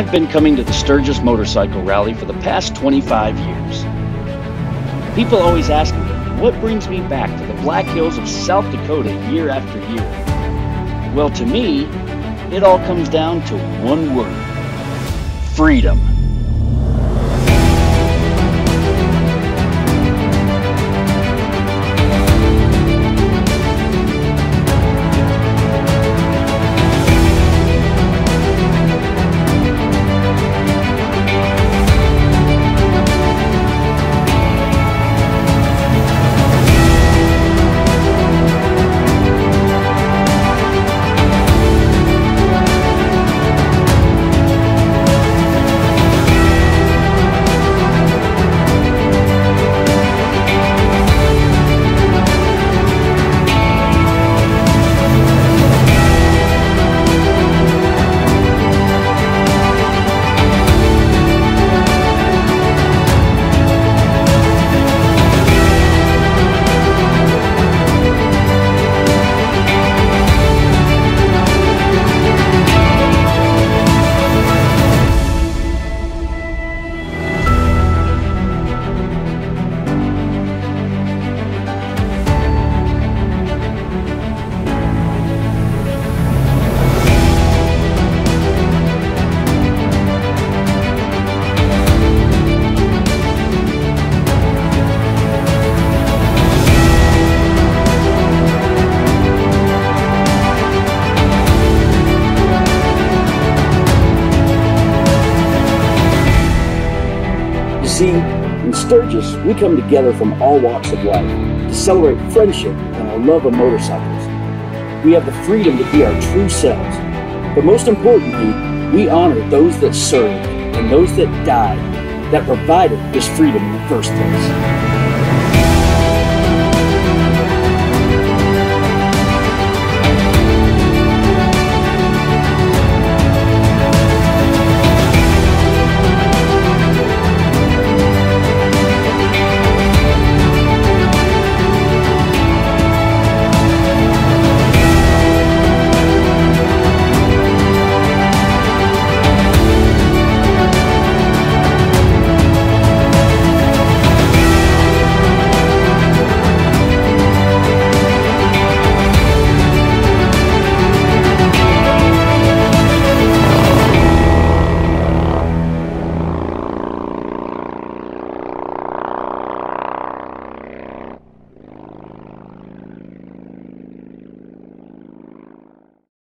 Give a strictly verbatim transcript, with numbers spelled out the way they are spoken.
I've been coming to the Sturgis Motorcycle Rally for the past twenty-five years. People always ask me, what brings me back to the Black Hills of South Dakota year after year? Well, to me, it all comes down to one word: freedom. See, in Sturgis, we come together from all walks of life to celebrate friendship and our love of motorcycles. We have the freedom to be our true selves, but most importantly, we honor those that served and those that died that provided this freedom in the first place.